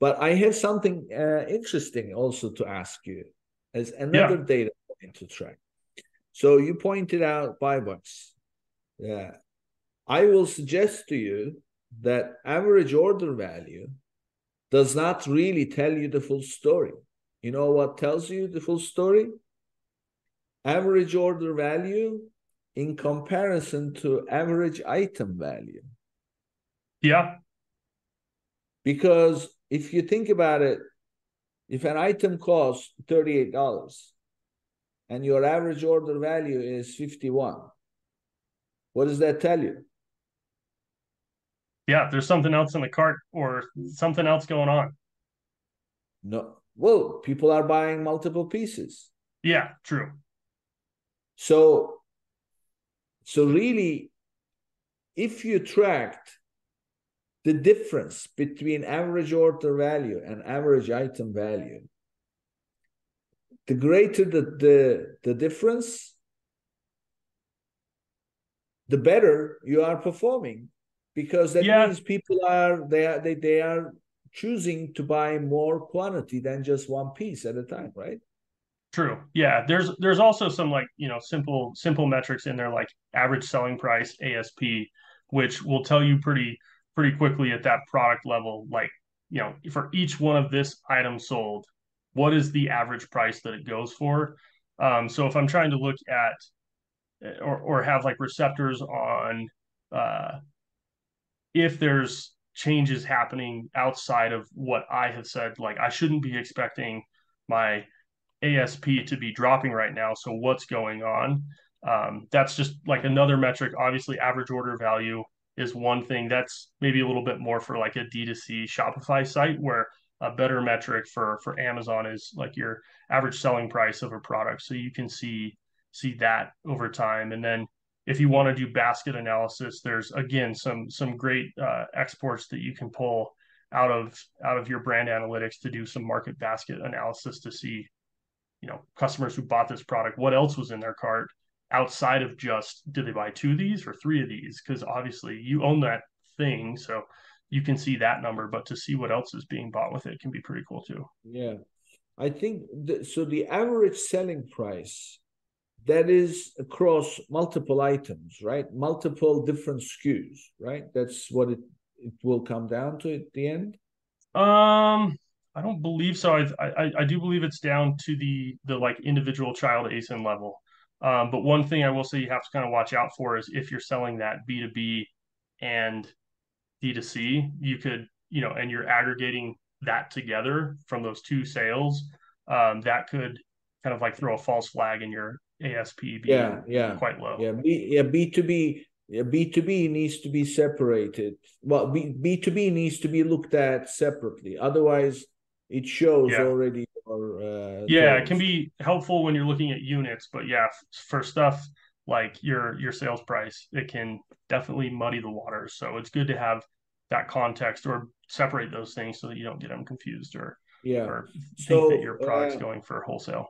But I have something interesting also to ask you as another data point to track. So you pointed out buy box. Yeah. I will suggest to you that average order value does not really tell you the full story. You know what tells you the full story? Average order value in comparison to average item value. Yeah. Because if you think about it, if an item costs $38 and your average order value is $51, what does that tell you? Yeah, there's something else in the cart or something else going on. No. Well, people are buying multiple pieces. Yeah, true. So really, if you tracked the difference between average order value and average item value, the greater the difference, the better you are performing, because that means people are choosing to buy more quantity than just one piece at a time, right? True. Yeah. There's also some simple metrics in there, like average selling price, ASP, which will tell you pretty quickly at that product level, for each one of this item sold, what is the average price that it goes for? So if I'm trying to look at or have receptors on if there's changes happening outside of what I have said, I shouldn't be expecting my ASP to be dropping right now. So what's going on? That's just another metric. Obviously, average order value is one thing. That's maybe a little bit more for a D2C Shopify site, where a better metric for Amazon is your average selling price of a product. So you can see that over time. And then if you want to do basket analysis, there's again some great exports that you can pull out of your brand analytics to do some market basket analysis to see customers who bought this product, what else was in their cart outside of just, did they buy two of these or three of these? Because obviously you own that thing, so you can see that number, but to see what else is being bought with it can be pretty cool too. Yeah. I think the average selling price, that is across multiple items, right? Multiple different SKUs, right? That's what it will come down to at the end. I don't believe so. I do believe it's down to the individual child ASIN level. But one thing I will say you have to kind of watch out for is if you're selling that B2B and D2C, you could, and you're aggregating that together from those two sales, that could kind of throw a false flag in your ASP being quite low. Yeah, B2B needs to be separated. Well, B2B needs to be looked at separately. Otherwise, it shows already. It can be helpful when you're looking at units, but for stuff like your sales price, it can definitely muddy the water. So it's good to have that context or separate those things so that you don't get them confused or think that your product's going for wholesale.